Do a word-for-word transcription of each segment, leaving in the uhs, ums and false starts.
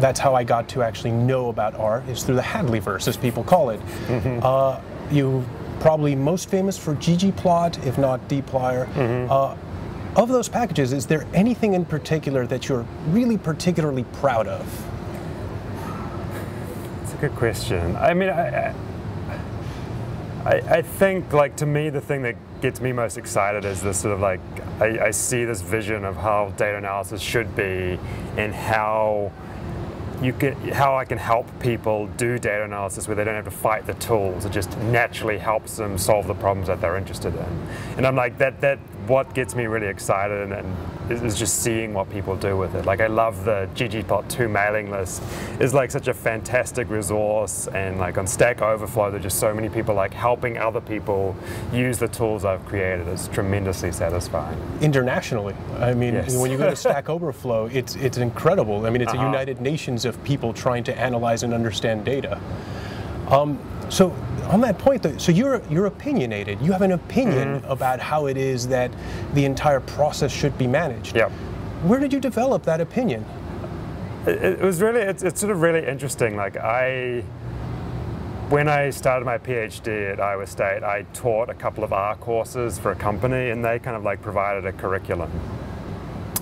that's how I got to actually know about R, is through the Hadleyverse, as people call it. Mm-hmm. uh, you probably most famous for ggplot, if not dplyr. Mm-hmm. uh, Of those packages, is there anything in particular that you're really particularly proud of? It's a good question. I mean, I, I, I think, like, to me, the thing that gets me most excited is this sort of, like, I, I see this vision of how data analysis should be and how you can, how I can help people do data analysis where they don't have to fight the tools. It just naturally helps them solve the problems that they're interested in. And I'm like, that, that what gets me really excited and, and is just seeing what people do with it. Like, I love the ggplot two mailing list. It's like such a fantastic resource, and like on Stack Overflow, there's just so many people like helping other people use the tools I've created. It's tremendously satisfying. Internationally, I mean, yes. When you go to Stack Overflow, it's, it's incredible. I mean, it's uh-huh. a United Nations of people trying to analyze and understand data. Um, so on that point, though, so you're, you're opinionated. You have an opinion mm-hmm. about how it is that the entire process should be managed. Yep. Where did you develop that opinion? It, it was really, it's, it's sort of really interesting. Like, I, when I started my PhD at Iowa State, I taught a couple of R courses for a company, and they kind of like provided a curriculum.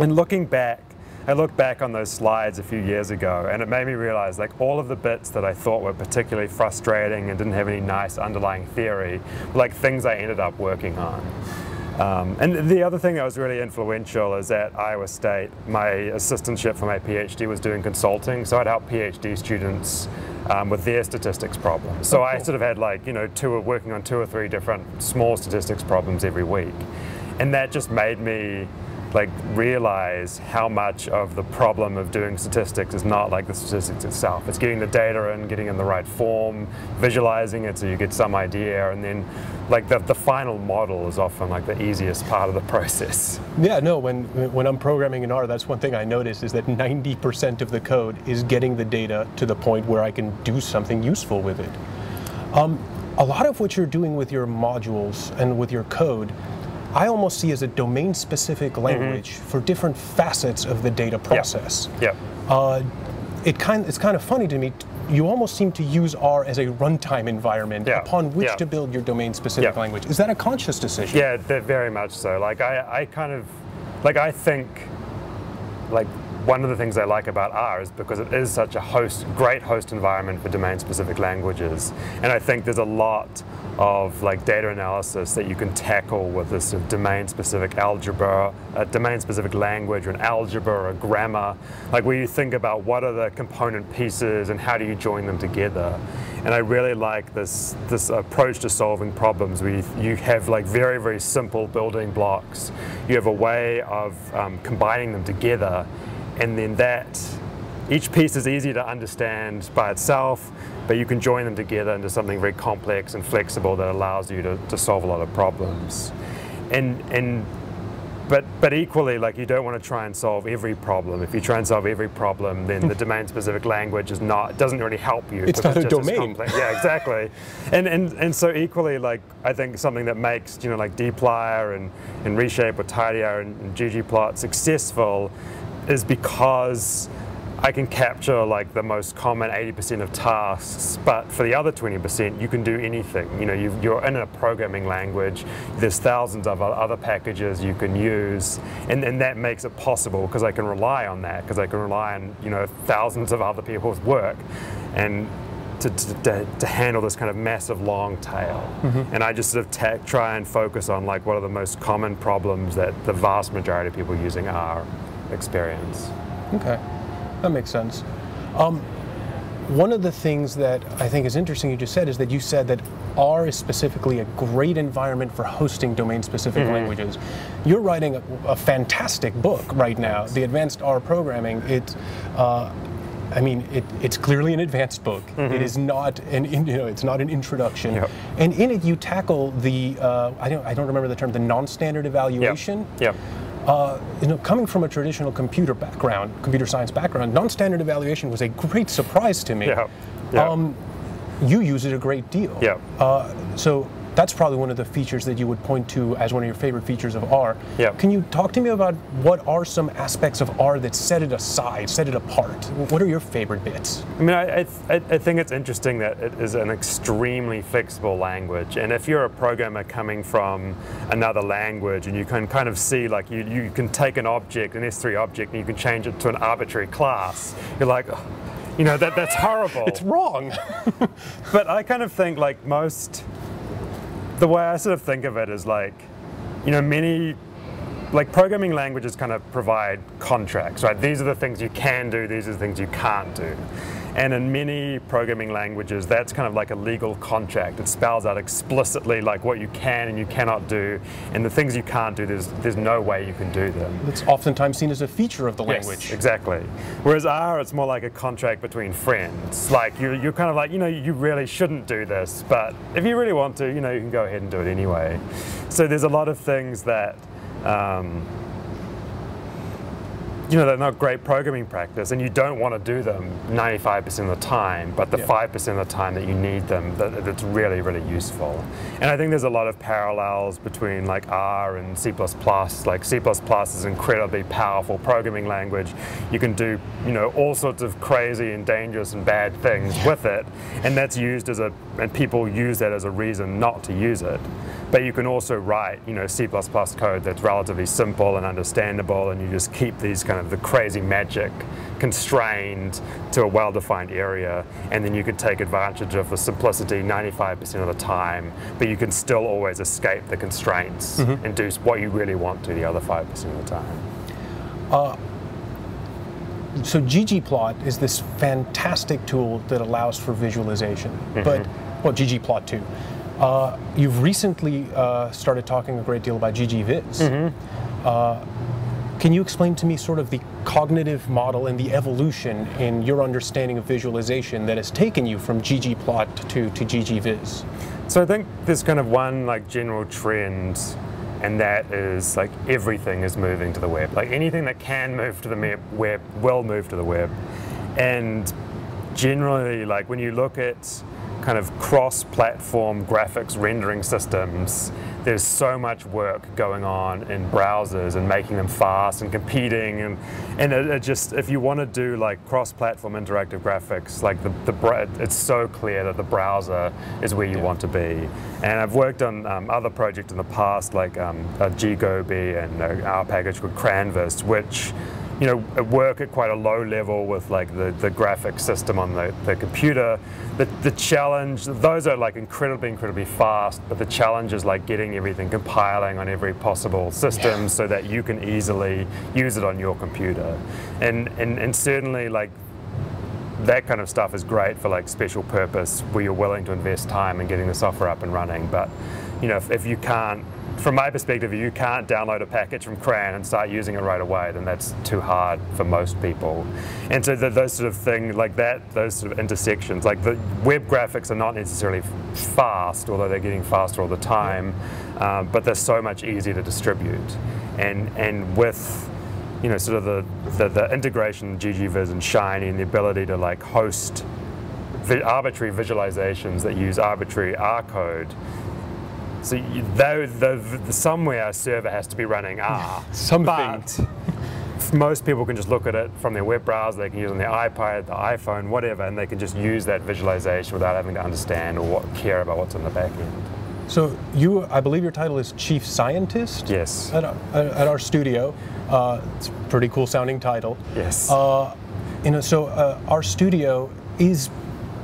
And looking back, I looked back on those slides a few years ago, and it made me realize, like, all of the bits that I thought were particularly frustrating and didn't have any nice underlying theory, like things I ended up working on. Um, and the other thing that was really influential is at Iowa State, my assistantship for my PhD was doing consulting, so I'd help PhD students um, with their statistics problems. So oh, cool. I sort of had, like, you know, two, working on two or three different small statistics problems every week, and that just made me like realize how much of the problem of doing statistics is not like the statistics itself. It's getting the data in, getting in the right form, visualizing it so you get some idea, and then like the, the final model is often like the easiest part of the process. Yeah, no, when, when I'm programming in R, that's one thing I noticed is that ninety percent of the code is getting the data to the point where I can do something useful with it. Um, a lot of what you're doing with your modules and with your code I almost see as a domain-specific language mm-hmm. for different facets of the data process. Yeah. Yep. Uh, it kind it's kind of funny to me. You almost seem to use R as a runtime environment yeah. upon which yeah. to build your domain-specific yeah. language. Is that a conscious decision? Yeah, very much so. Like I, I kind of, like I think, like. One of the things I like about R is because it is such a host, great host environment for domain-specific languages, and I think there's a lot of like data analysis that you can tackle with this sort of domain-specific algebra, a domain-specific language, or an algebra, or a grammar, like where you think about what are the component pieces and how do you join them together. And I really like this this approach to solving problems where you, you have like very very simple building blocks. You have a way of um, combining them together. And then that, each piece is easy to understand by itself, but you can join them together into something very complex and flexible that allows you to, to solve a lot of problems. And, and, but, but equally, like, you don't want to try and solve every problem. If you try and solve every problem, then the domain-specific language is not, doesn't really help you. It's not a domain. Yeah, exactly. And, and, and so equally, like, I think something that makes, you know, like dplyr and, and reshape or tidyr and, and ggplot successful is because I can capture like the most common eighty percent of tasks, but for the other twenty percent, you can do anything. You know, you've, you're in a programming language. There's thousands of other packages you can use, and, and that makes it possible because I can rely on that, because I can rely on, you know, thousands of other people's work, and to, to, to handle this kind of massive long tail. Mm-hmm. And I just sort of ta try and focus on like what are the most common problems that the vast majority of people using R experience. Okay, that makes sense. Um, one of the things that I think is interesting you just said is that you said that R is specifically a great environment for hosting domain-specific mm-hmm. languages. You're writing a, a fantastic book right now, The Advanced R Programming. It, uh, I mean, it, it's clearly an advanced book. Mm-hmm. It is not an, you know, it's not an introduction. Yep. And in it, you tackle the, uh, I don't, I don't remember the term, the non-standard evaluation. Yep. Yep. Uh, you know, coming from a traditional computer background, computer science background, non-standard evaluation was a great surprise to me. Yeah, yeah. Um, you use it a great deal. Yeah. Uh, so that's probably one of the features that you would point to as one of your favorite features of R. Yeah. Can you talk to me about what are some aspects of R that set it aside, set it apart? What are your favorite bits? I mean, I, I, I think it's interesting that it is an extremely flexible language. And if you're a programmer coming from another language, and you can kind of see, like, you, you can take an object, an S three object, and you can change it to an arbitrary class, you're like, oh, you know, that, that's horrible. It's wrong. But I kind of think, like, most, the way I sort of think of it is, like, you know, many, like, programming languages kind of provide contracts, right? These are the things you can do, these are the things you can't do. And in many programming languages, that's kind of like a legal contract. It spells out explicitly, like, what you can and you cannot do, and the things you can't do, there's, there's no way you can do them. That's oftentimes seen as a feature of the language. Yes, exactly. Whereas R, it's more like a contract between friends. Like, you're, you're kind of like, you know, you really shouldn't do this, but if you really want to, you know, you can go ahead and do it anyway. So there's a lot of things that, um, you know, they're not great programming practice, and you don't want to do them ninety-five percent of the time, but the five percent yeah. of the time that you need them, that, that's really, really useful. And I think there's a lot of parallels between, like, R and C plus plus. Like, C plus plus is an incredibly powerful programming language. You can do, you know, all sorts of crazy and dangerous and bad things with it, and that's used as a, and people use that as a reason not to use it. But you can also write, you know, C plus plus code that's relatively simple and understandable, and you just keep these kind of the crazy magic constrained to a well-defined area, and then you can take advantage of the simplicity ninety-five percent of the time, but you can still always escape the constraints mm-hmm. and do what you really want to the other five percent of the time. Uh, so ggplot is this fantastic tool that allows for visualization, mm-hmm. but, well, ggplot two. Uh, you've recently uh, started talking a great deal about ggviz. Mm-hmm. uh, Can you explain to me sort of the cognitive model and the evolution in your understanding of visualization that has taken you from ggplot to, to ggviz? So I think there's kind of one, like, general trend, and that is, like, everything is moving to the web. Like, anything that can move to the web will move to the web. And generally, like, when you look at kind of cross-platform graphics rendering systems, there's so much work going on in browsers and making them fast and competing, and, and it, it just, if you want to do, like, cross-platform interactive graphics, like, the, the it's so clear that the browser is where you yeah. want to be. And I've worked on um, other projects in the past, like um, uh, GGobi and uh, our package called CRANVAS, which, you know, work at quite a low level with, like, the, the graphic system on the, the computer. The, the challenge, those are, like, incredibly, incredibly fast, but the challenge is, like, getting everything, compiling on every possible system yeah. so that you can easily use it on your computer. And, and, and certainly, like, that kind of stuff is great for, like, special purpose where you're willing to invest time in getting the software up and running. But, you know, if, if you can't, from my perspective, if you can't download a package from CRAN and start using it right away, then that's too hard for most people. And so the, those sort of things, like that, those sort of intersections, like, the web graphics are not necessarily fast, although they're getting faster all the time, yeah. um, but they're so much easier to distribute. And, and with, you know, sort of the, the, the integration of ggviz and Shiny and the ability to, like, host vi arbitrary visualizations that use arbitrary R code, so you, though the, the, somewhere a server has to be running R, something. But most people can just look at it from their web browser, they can use it on their iPad, the iPhone, whatever, and they can just use that visualization without having to understand or what, care about what's on the back end. So you, I believe your title is Chief Scientist? Yes. At, at RStudio. Uh, it's a pretty cool sounding title. Yes. Uh, you know, so uh, RStudio is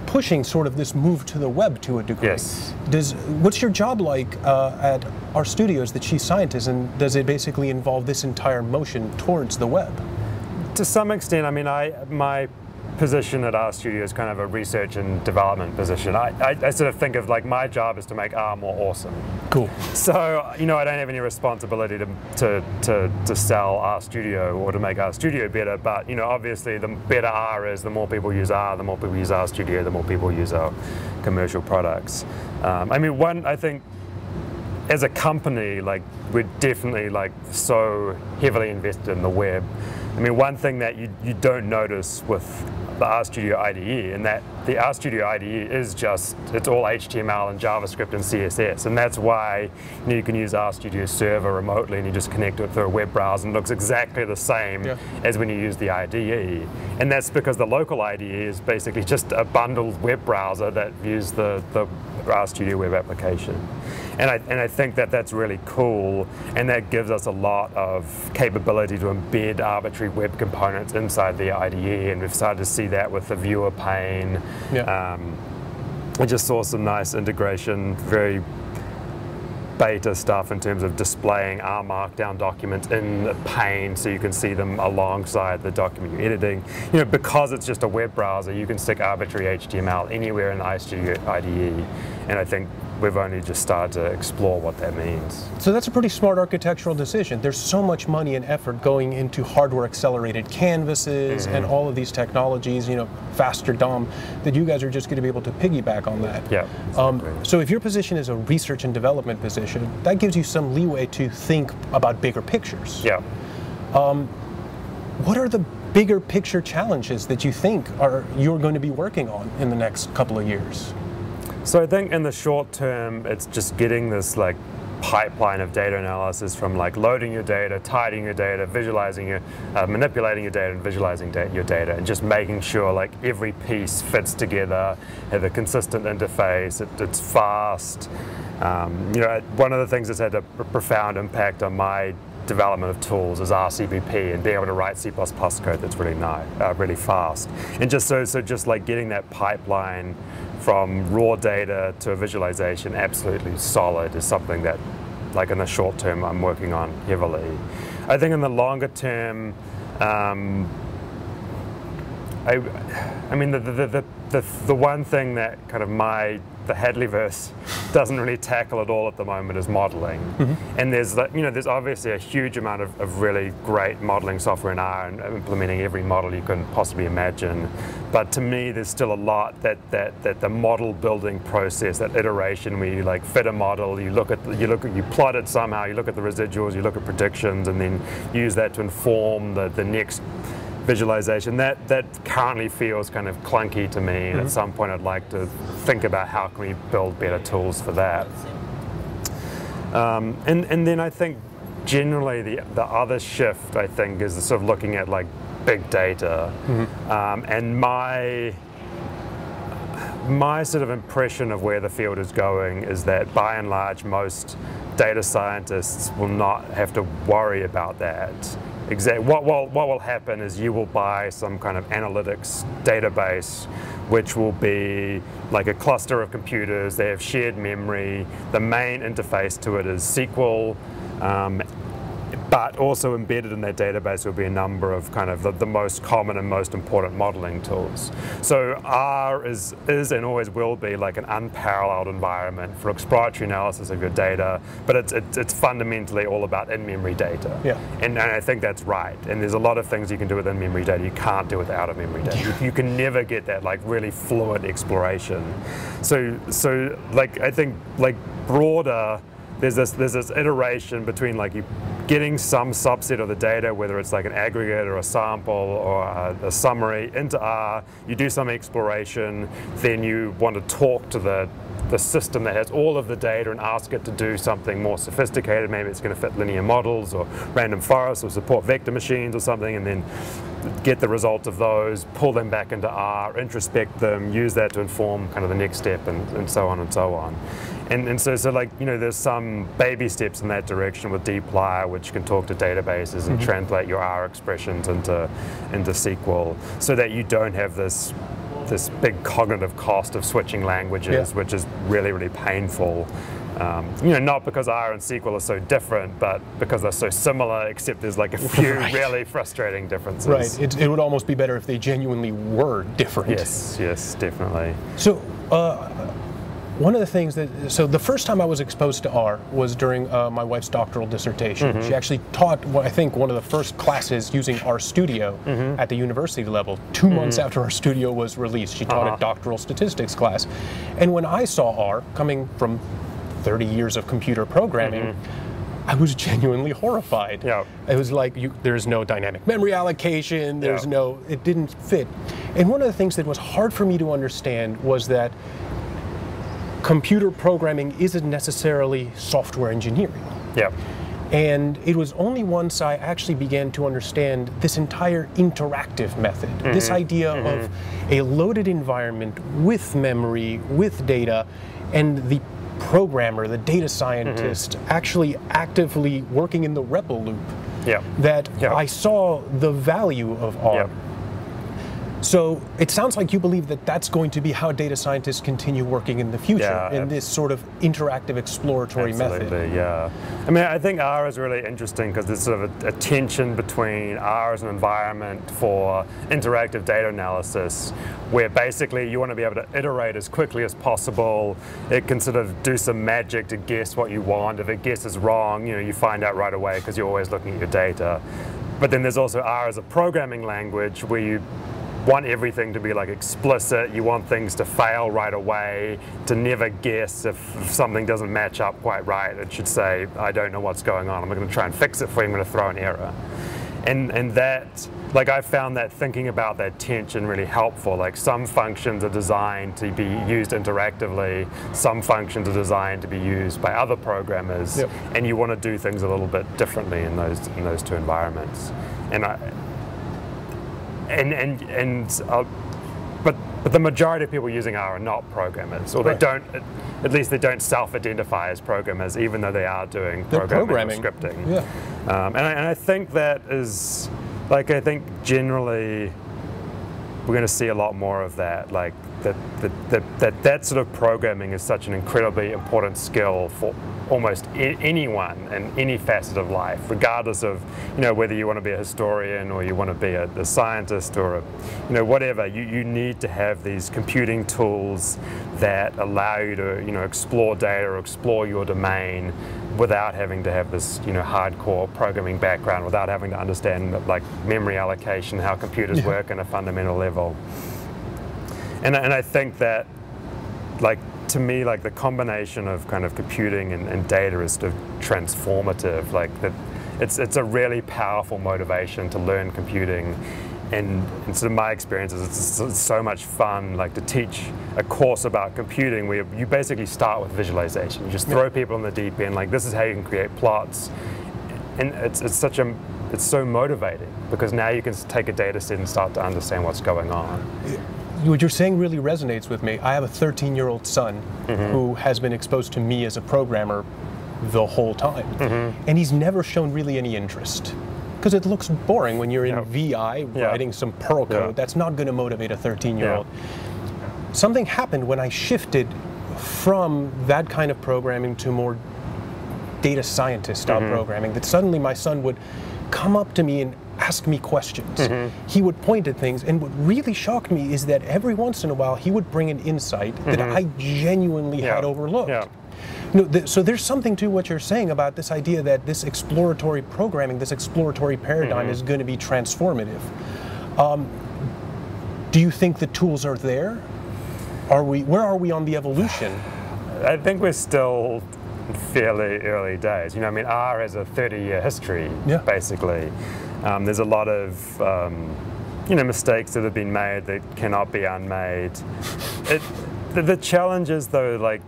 pushing sort of this move to the web to a degree. Yes. Does, what's your job like uh, at RStudio as the Chief Scientist, and does it basically involve this entire motion towards the web? To some extent. I mean, I, my position at RStudio is kind of a research and development position. I, I, I sort of think of, like, my job is to make R more awesome. Cool. So, you know, I don't have any responsibility to, to, to, to sell RStudio or to make RStudio better, but, you know, obviously the better R is, the more people use R, the more people use RStudio, the more people use our commercial products. Um, I mean, one, I think, as a company, like, we're definitely, like, so heavily invested in the web I mean, one thing that you, you don't notice with the RStudio I D E, and that the RStudio I D E is just, it's all H T M L and JavaScript and C S S, and that's why you know, you can use RStudio server remotely and you just connect it through a web browser and it looks exactly the same yeah. as when you use the I D E. And that's because the local I D E is basically just a bundled web browser that views the, the RStudio web application. And I, and I think that that's really cool, and that gives us a lot of capability to embed arbitrary web components inside the I D E, and we've started to see that with the viewer pane. Yeah. Um, I just saw some nice integration, very beta stuff in terms of displaying R Markdown documents in the pane so you can see them alongside the document you're editing. You know, because it's just a web browser, you can stick arbitrary H T M L anywhere in the RStudio I D E, and I think we've only just started to explore what that means. So that's a pretty smart architectural decision. There's so much money and effort going into hardware-accelerated canvases mm-hmm. and all of these technologies, you know, faster D O M, that you guys are just going to be able to piggyback on that. Yeah. Exactly. Um, so if your position is a research and development position, that gives you some leeway to think about bigger pictures. Yeah. Um, what are the bigger picture challenges that you think are you're going to be working on in the next couple of years? So I think in the short term, it's just getting this like pipeline of data analysis from like loading your data, tidying your data, visualizing your, uh, manipulating your data and visualizing da your data, and just making sure like every piece fits together, have a consistent interface, it, it's fast. Um, you know, one of the things that's had a profound impact on my development of tools is R C P P and being able to write C plus plus code that's really nice, uh, really fast. And just so, so just like getting that pipeline from raw data to a visualization absolutely solid is something that, like in the short term, I'm working on heavily. I think in the longer term, um, I, I mean, the, the, the, the, the one thing that kind of my the Hadleyverse doesn't really tackle at all at the moment is modeling. Mm-hmm. And there's, you know, there's obviously a huge amount of, of really great modeling software in R and implementing every model you can possibly imagine. But to me, there's still a lot that, that, that the model building process, that iteration where you like fit a model, you look at, the, you look at, you plot it somehow, you look at the residuals, you look at predictions, and then use that to inform the, the next visualization, that, that currently feels kind of clunky to me, and mm-hmm. at some point I'd like to think about how can we build better tools for that. Um, and, and then I think generally the, the other shift I think is sort of looking at like big data. Mm-hmm. um, and my My sort of impression of where the field is going is that by and large most data scientists will not have to worry about that. Exactly. What, what, what will happen is you will buy some kind of analytics database which will be like a cluster of computers. They have shared memory. The main interface to it is S Q L. Um, But also embedded in that database will be a number of kind of the, the most common and most important modeling tools. So R is, is and always will be like an unparalleled environment for exploratory analysis of your data, but it's, it's, it's fundamentally all about in-memory data. Yeah. And, and I think that's right. And there's a lot of things you can do with in-memory data you can't do with out-of-memory data. Yeah. You, you can never get that like really fluid exploration. So, so like I think like broader, there's this, there's this iteration between like you getting some subset of the data, whether it's like an aggregate or a sample or a, a summary, into R, you do some exploration, then you want to talk to the, the system that has all of the data and ask it to do something more sophisticated. Maybe it's going to fit linear models or random forests or support vector machines or something, and then get the result of those, pull them back into R, introspect them, use that to inform kind of the next step, and, and so on and so on. And, and so, so like, you know, there's some baby steps in that direction with dplyr, which can talk to databases and mm-hmm. translate your R expressions into, into S Q L, so that you don't have this, this big cognitive cost of switching languages, yeah. which is really, really painful. Um, you know, not because R and S Q L are so different, but because they're so similar, except there's like a few right. really frustrating differences. Right. It, it would almost be better if they genuinely were different. Yes, yes, definitely. So, uh, one of the things that, so the first time I was exposed to R was during uh, my wife's doctoral dissertation. Mm-hmm. She actually taught, well, I think, one of the first classes using RStudio mm-hmm. at the university level. Two mm-hmm. months after RStudio was released, she taught uh-huh. a doctoral statistics class. And when I saw R, coming from thirty years of computer programming, mm-hmm. I was genuinely horrified. Yeah. It was like, you, there's no dynamic memory allocation, there's yeah. no, it didn't fit. And one of the things that was hard for me to understand was that computer programming isn't necessarily software engineering. Yeah. And it was only once I actually began to understand this entire interactive method, mm-hmm. this idea mm-hmm. of a loaded environment with memory, with data, and the programmer, the data scientist, mm-hmm. actually actively working in the R E P L loop, yeah. that yeah. I saw the value of R. Yeah. So it sounds like you believe that that's going to be how data scientists continue working in the future, yeah, in this sort of interactive exploratory absolutely, method. Absolutely, yeah. I mean, I think R is really interesting because there's sort of a, a tension between R as an environment for interactive data analysis, where basically you want to be able to iterate as quickly as possible. It can sort of do some magic to guess what you want. If it guesses wrong, you know, you find out right away because you're always looking at your data. But then there's also R as a programming language where you want everything to be like explicit. You want things to fail right away, to never guess if something doesn't match up quite right. It should say, I don't know what's going on. I'm not going to try and fix it for you. I'm going to throw an error. And, and that, like I found that thinking about that tension really helpful. Like some functions are designed to be used interactively, some functions are designed to be used by other programmers, yep. and you want to do things a little bit differently in those in those two environments. And I, and and and I'll, but but the majority of people using R are not programmers, or right. they don't. At least they don't self-identify as programmers, even though they are doing programming, programming. Or scripting. Yeah. Um, and, I, and I think that is, like, I think generally we're going to see a lot more of that. Like that that, that, that that sort of programming is such an incredibly important skill for almost I anyone in any facet of life, regardless of, you know, whether you want to be a historian or you want to be a, a scientist or, a, you know, whatever. You, you need to have these computing tools that allow you to, you know, explore data or explore your domain without having to have this, you know, hardcore programming background, without having to understand, like, memory allocation, how computers yeah. work on a fundamental level. And, and I think that, like, to me, like, the combination of kind of computing and, and data is sort of transformative. Like that, it's it's a really powerful motivation to learn computing, and, and sort of my experience is it's, it's so much fun. Like to teach a course about computing, where you basically start with visualization. You just throw yeah. people in the deep end. Like this is how you can create plots, and it's it's such a it's so motivating because now you can take a data set and start to understand what's going on. Yeah. What you're saying really resonates with me. I have a thirteen-year-old son mm-hmm. who has been exposed to me as a programmer the whole time. Mm-hmm. And he's never shown really any interest. Because it looks boring when you're in yep. V I writing yep. some Perl code. Yep. That's not going to motivate a thirteen-year-old. Yep. Something happened when I shifted from that kind of programming to more data scientist style mm-hmm. programming, that suddenly my son would come up to me and ask me questions. Mm-hmm. He would point at things, and what really shocked me is that every once in a while he would bring an insight mm-hmm. that I genuinely yeah. had overlooked. Yeah. No, th so there's something to what you're saying about this idea that this exploratory programming, this exploratory paradigm mm-hmm. is going to be transformative. Um, do you think the tools are there? Are we? Where are we on the evolution? I think we're still fairly early days. You know, I mean, R has a thirty-year history, yeah. basically. Um, there's a lot of, um, you know, mistakes that have been made that cannot be unmade. It, the, the challenge is though, like,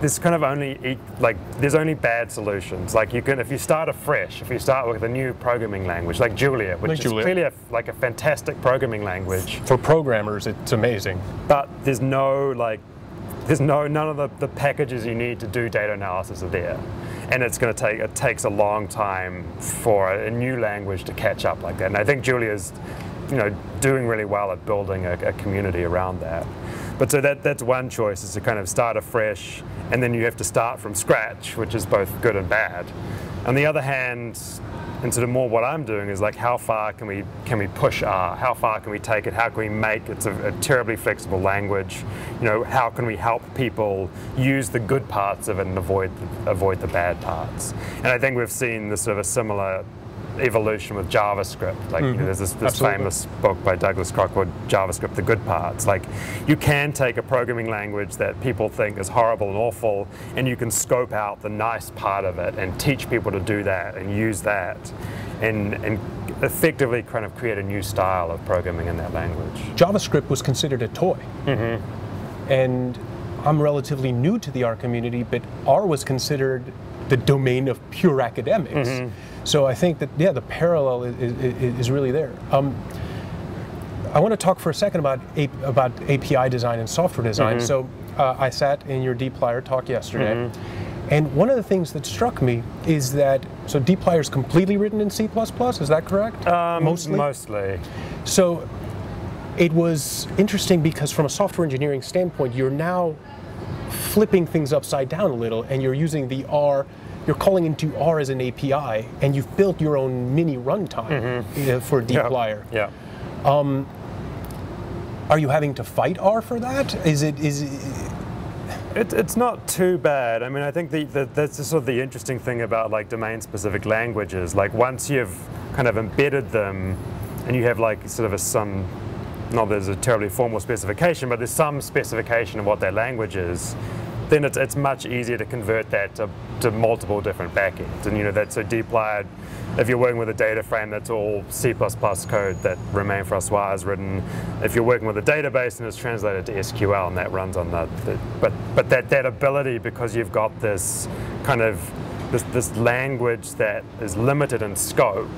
there's kind of only like there's only bad solutions. Like you can, if you start afresh, if you start with a new programming language, like Julia, which like is Julia. clearly a, like a fantastic programming language for programmers, it's amazing. But there's no like, there's no none of the, the packages you need to do data analysis are there. And it's going to take, it takes a long time for a new language to catch up like that. And I think Julia's, you know, doing really well at building a, a community around that. But so that, that's one choice, is to kind of start afresh, and then you have to start from scratch, which is both good and bad. On the other hand, and sort of more what I'm doing is like, how far can we can we push R? How far can we take it? How can we make it's a, a terribly flexible language? You know, how can we help people use the good parts of it and avoid avoid the bad parts? And I think we've seen this sort of a similar evolution with JavaScript. Like, mm-hmm. you know, there's this, this famous book by Douglas Crockford, JavaScript The Good Parts. Like, you can take a programming language that people think is horrible and awful, and you can scope out the nice part of it and teach people to do that and use that, and and effectively kind of create a new style of programming in that language. JavaScript was considered a toy. Mm-hmm. And I'm relatively new to the R community, but R was considered the domain of pure academics. Mm-hmm. So I think that, yeah, the parallel is, is, is really there. Um, I want to talk for a second about about A P I design and software design. Mm-hmm. So uh, I sat in your dplyr talk yesterday, mm-hmm. and one of the things that struck me is that, so dplyr is completely written in C plus plus, is that correct? Um, mostly? Mostly. So it was interesting because from a software engineering standpoint, you're now flipping things upside down a little, and you're using the R, you're calling into R as an A P I, and you've built your own mini runtime mm-hmm. for dplyr. Yeah. yeah. Um, are you having to fight R for that? Is it is? It, It, it's not too bad. I mean, I think the, the, that's sort of the interesting thing about like domain-specific languages. Like once you've kind of embedded them, and you have like sort of a, some. Not that there's a terribly formal specification, but there's some specification of what that language is, then it's, it's much easier to convert that to, to multiple different backends. And you know, that's so dplyr, if you're working with a data frame, that's all C plus plus code that Romain François has written. If you're working with a database, and it's translated to S Q L, and that runs on that. But, but that, that ability, because you've got this kind of, this, this language that is limited in scope,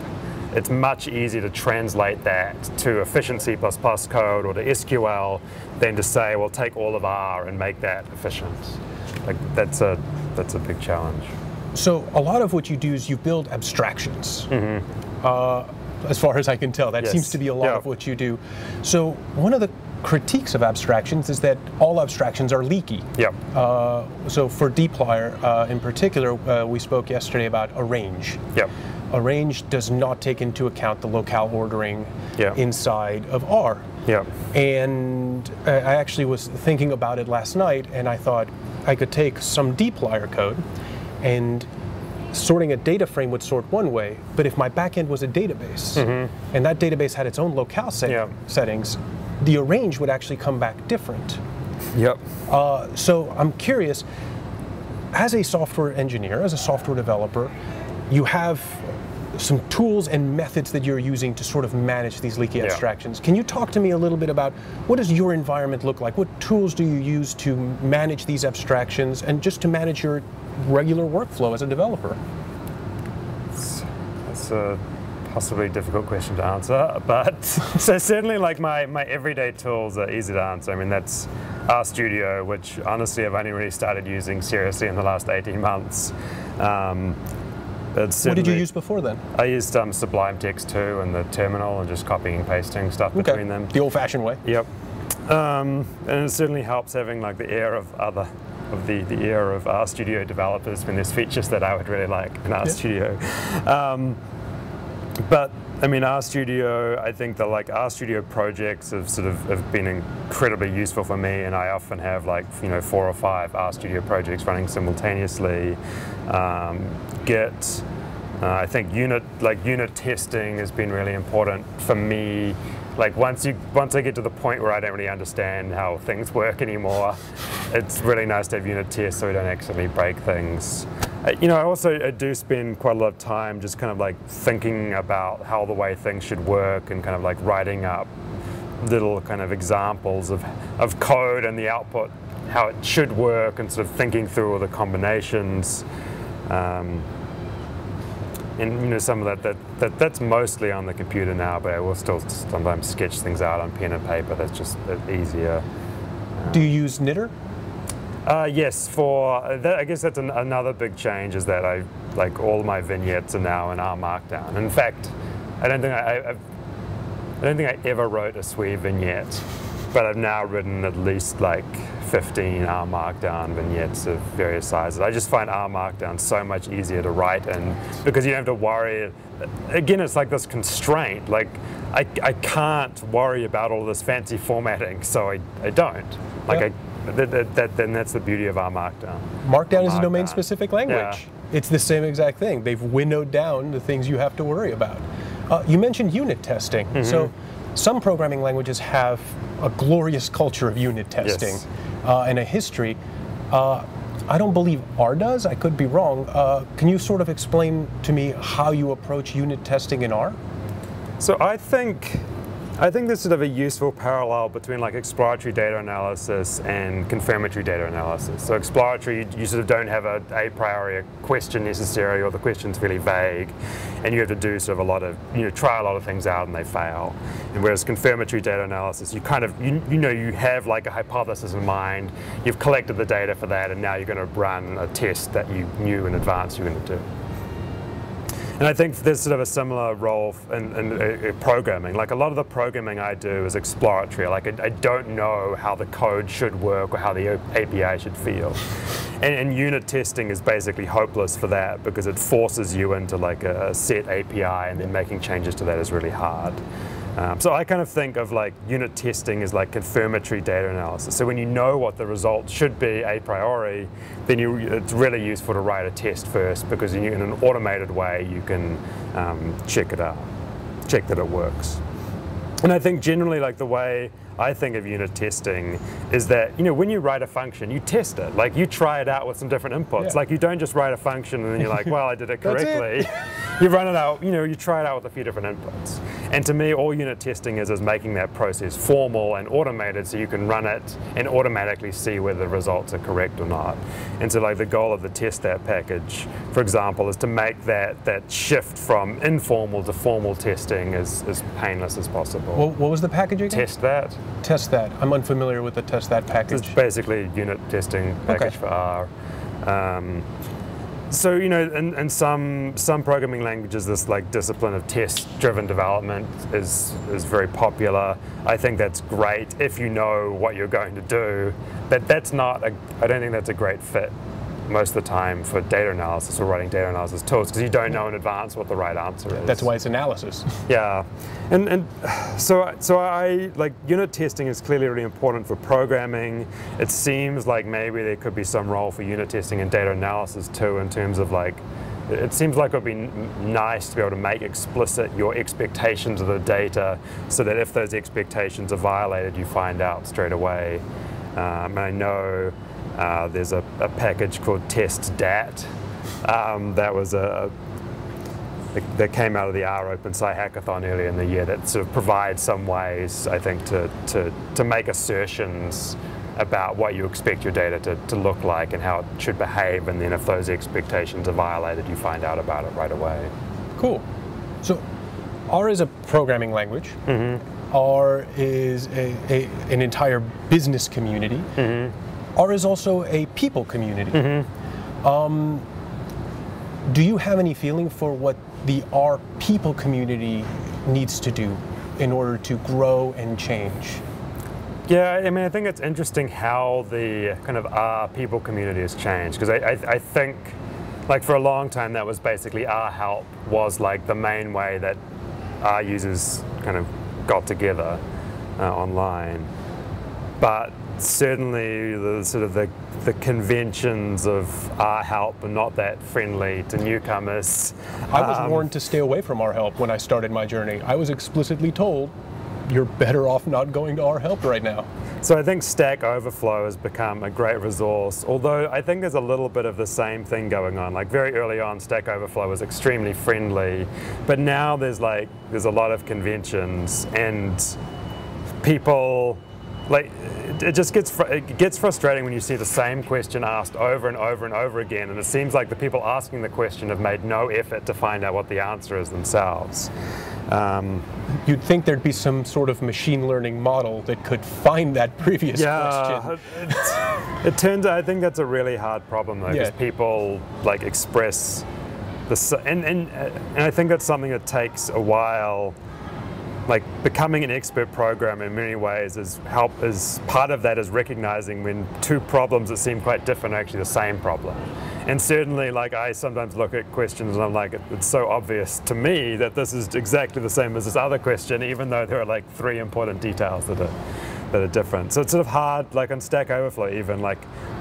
it's much easier to translate that to efficient C plus plus code or to S Q L than to say, well, take all of R and make that efficient. Like, that's a, that's a big challenge. So a lot of what you do is you build abstractions, mm-hmm. uh, as far as I can tell. That yes. seems to be a lot yeah. of what you do. So one of the critiques of abstractions is that all abstractions are leaky. Yeah. Uh, so for dplyr uh, in particular, uh, we spoke yesterday about arrange. Yeah. Arrange does not take into account the locale ordering yeah. inside of R. Yeah. And I actually was thinking about it last night, and I thought I could take some dplyr code, and sorting a data frame would sort one way, but if my backend was a database, mm-hmm. and that database had its own locale set yeah. settings, the arrange would actually come back different. Yep. Uh, so I'm curious, as a software engineer, as a software developer, you have some tools and methods that you're using to sort of manage these leaky yeah. abstractions. Can you talk to me a little bit about what does your environment look like? What tools do you use to manage these abstractions and just to manage your regular workflow as a developer? That's, that's a possibly difficult question to answer, but so certainly like my, my everyday tools are easy to answer. I mean, that's RStudio, which honestly I've only really started using seriously in the last eighteen months. Um, What did you use before then? I used um, Sublime Text two and the terminal and just copying and pasting stuff okay. between them. The old-fashioned way. Yep. Um, and it certainly helps having like the air of other, of the, the air of RStudio developers when there's features that I would really like in RStudio. Yeah. Um, but I mean, RStudio, I think the like RStudio projects have sort of have been incredibly useful for me, and I often have like you know four or five RStudio projects running simultaneously. Um, Git, uh, I think unit like unit testing has been really important for me. Like once you once I get to the point where I don't really understand how things work anymore, it's really nice to have unit tests so we don't accidentally break things. You know, I also I do spend quite a lot of time just kind of like thinking about how the way things should work and kind of like writing up little kind of examples of, of code and the output, how it should work, and sort of thinking through all the combinations. Um, and you know, some of that, that, that that's mostly on the computer now, but I will still sometimes sketch things out on pen and paper. That's just easier. Um, do you use Knitter? Uh, yes, for that, I guess that's an, another big change is that I like all my vignettes are now in R Markdown. In fact, I don't think I, I, I don't think I ever wrote a Sweave vignette, but I've now written at least like fifteen R Markdown vignettes of various sizes. I just find R Markdown so much easier to write in because you don't have to worry. Again, it's like this constraint. Like I, I can't worry about all this fancy formatting, so I, I don't. Like yeah. I. That, that, that, then that's the beauty of our Markdown. Markdown is a domain-specific language. Yeah. It's the same exact thing. They've winnowed down the things you have to worry about. Uh, you mentioned unit testing. Mm-hmm. So some programming languages have a glorious culture of unit testing, yes, uh, and a history. Uh, I don't believe R does. I could be wrong. Uh, can you sort of explain to me how you approach unit testing in R? So I think I think there's sort of a useful parallel between like exploratory data analysis and confirmatory data analysis. So exploratory, you sort of don't have a a priori a question necessary, or the question's really vague, and you have to do sort of a lot of, you know, try a lot of things out and they fail. And whereas confirmatory data analysis, you kind of, you, you know, you have like a hypothesis in mind, you've collected the data for that, and now you're going to run a test that you knew in advance you're going to do. And I think there's sort of a similar role in, in, in programming. Like a lot of the programming I do is exploratory. Like I, I don't know how the code should work or how the A P I should feel. And, and unit testing is basically hopeless for that, because it forces you into like a set A P I, and then making changes to that is really hard. Um, so I kind of think of like unit testing as like confirmatory data analysis. So when you know what the result should be a priori, then you, it's really useful to write a test first, because in an automated way you can um, check it out, check that it works. And I think generally, like the way I think of unit testing is that, you know, when you write a function, you test it. Like you try it out with some different inputs. Yeah. Like you don't just write a function and then you're like, well, I did it correctly. It. You run it out, you know, you try it out with a few different inputs. And to me, all unit testing is is making that process formal and automated, so you can run it and automatically see whether the results are correct or not. And so like the goal of the testdat package, for example, is to make that that shift from informal to formal testing as, as painless as possible. Well, what was the package again? Testdat. Testdat. I'm unfamiliar with the testdat package. It's basically unit testing package, okay, for R. Um, so, you know, in, in some some programming languages, this like discipline of test-driven development is is very popular. I think that's great if you know what you're going to do, but that's not a, I don't think that's a great fit most of the time for data analysis or writing data analysis tools, because you don't know in advance what the right answer is. That's why it's analysis. Yeah, and and so so I like unit testing is clearly really important for programming. It seems like maybe there could be some role for unit testing and data analysis too, in terms of like, it seems like it would be nice to be able to make explicit your expectations of the data, so that if those expectations are violated, you find out straight away. Um, and I know Uh, there's a, a package called testdat um, that was a, a that came out of the R OpenSci hackathon earlier in the year, that sort of provides some ways, I think, to to to make assertions about what you expect your data to, to look like and how it should behave, and then if those expectations are violated, you find out about it right away. Cool. So R is a programming language. Mm-hmm. R is a, a an entire business community. Mm-hmm. R is also a people community. Mm-hmm. Um, do you have any feeling for what the R people community needs to do in order to grow and change? Yeah, I mean, I think it's interesting how the kind of R people community has changed, because I, I, I think, like for a long time, that was basically R help was like the main way that R users kind of got together uh, online. But certainly the sort of the, the conventions of R help are not that friendly to newcomers. I was um, warned to stay away from R help when I started my journey. I was explicitly told, you're better off not going to R help right now. So I think Stack Overflow has become a great resource, although I think there's a little bit of the same thing going on. Like very early on, Stack Overflow was extremely friendly, but now there's like, there's a lot of conventions, and people, like, it just gets fr it gets frustrating when you see the same question asked over and over and over again, and it seems like the people asking the question have made no effort to find out what the answer is themselves. Um, You'd think there'd be some sort of machine learning model that could find that previous yeah, question. Yeah, it, it turns out I think that's a really hard problem though, because yeah. people like express the and and and I think that's something that takes a while. Like becoming an expert programmer in many ways is help is part of that is recognizing when two problems that seem quite different are actually the same problem. And certainly, like I sometimes look at questions and I'm like, it's so obvious to me that this is exactly the same as this other question, even though there are like three important details that are that are different. So it's sort of hard, like on Stack Overflow even, like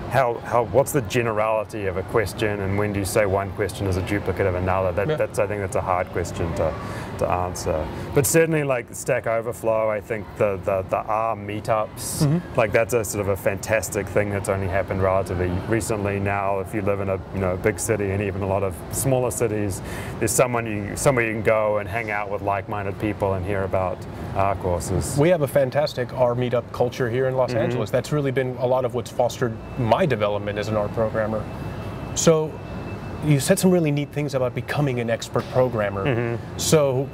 how, how, what's the generality of a question, and when do you say one question is a duplicate of another? That, yeah. That's, I think that's a hard question to, to answer. But certainly like Stack Overflow, I think the, the, the R meetups, mm-hmm. like that's a sort of a fantastic thing that's only happened relatively recently now. If you live in a you know, big city, and even a lot of smaller cities, there's someone you, somewhere you can go and hang out with like-minded people and hear about R courses. We have a fantastic R meetup culture here in Los mm-hmm. Angeles. That's really been a lot of what's fostered my development as an R programmer. So you said some really neat things about becoming an expert programmer. Mm-hmm. So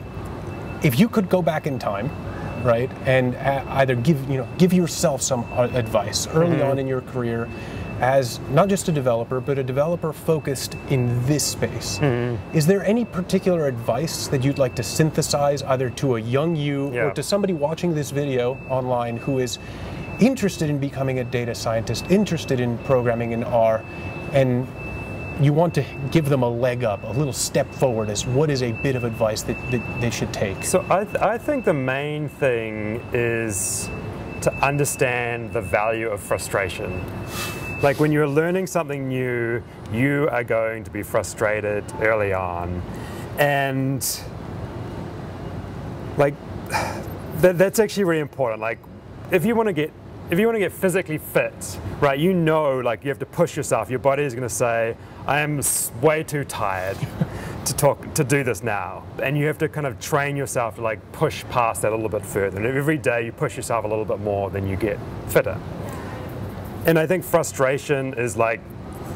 if you could go back in time, right, and either give, you know, give yourself some advice early mm-hmm. on in your career as not just a developer, but a developer focused in this space, mm-hmm. is there any particular advice that you'd like to synthesize either to a young you yeah. or to somebody watching this video online who is interested in becoming a data scientist, interested in programming in R, and you want to give them a leg up, a little step forward, as what is a bit of advice that, that they should take? So I, th I think the main thing is to understand the value of frustration. Like when you're learning something new, you are going to be frustrated early on. And like, that, that's actually really important. Like if you want to get If you want to get physically fit, right, you know, like you have to push yourself. Your body is going to say, I am way too tired to talk to do this now. And you have to kind of train yourself to like push past that a little bit further. And every day you push yourself a little bit more, then you get fitter. And I think frustration is like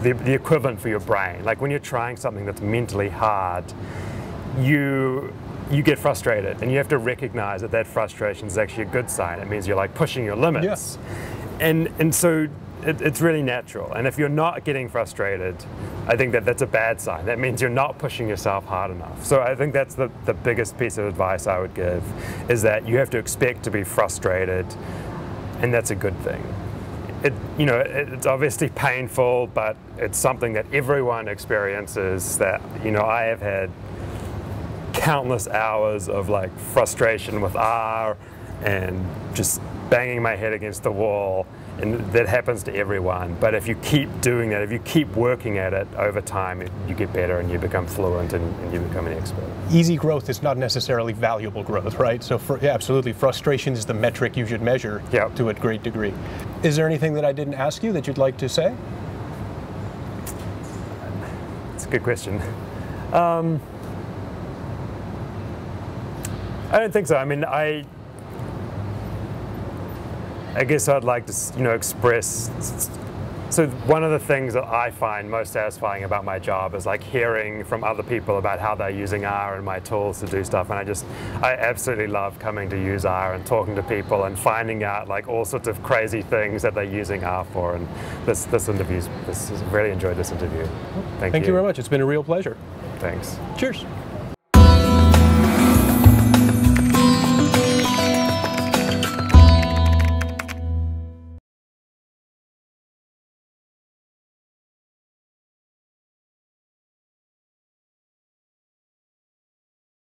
the, the equivalent for your brain. Like when you're trying something that's mentally hard, you you get frustrated, and you have to recognize that that frustration is actually a good sign. It means you're like pushing your limits. Yeah. And, and so it, it's really natural. And if you're not getting frustrated, I think that that's a bad sign. That means you're not pushing yourself hard enough. So I think that's the, the biggest piece of advice I would give, is that you have to expect to be frustrated, and that's a good thing. It, you know, it, it's obviously painful, but it's something that everyone experiences. That, you know, I have had countless hours of like frustration with R and just banging my head against the wall, and that happens to everyone. But if you keep doing that, if you keep working at it over time, it, you get better and you become fluent and, and you become an expert. Easy growth is not necessarily valuable growth, right? So for, yeah, absolutely, frustration is the metric you should measure yep. to a great degree. Is there anything that I didn't ask you that you'd like to say? That's a good question. Um, I don't think so. I mean, I, I guess I'd like to, you know, express, so one of the things that I find most satisfying about my job is like hearing from other people about how they're using R and my tools to do stuff. And I just, I absolutely love coming to use R and talking to people and finding out like all sorts of crazy things that they're using R for. And this, this interview's, this, really enjoyed this interview. Thank you. Thank you very much. It's been a real pleasure. Thanks. Cheers.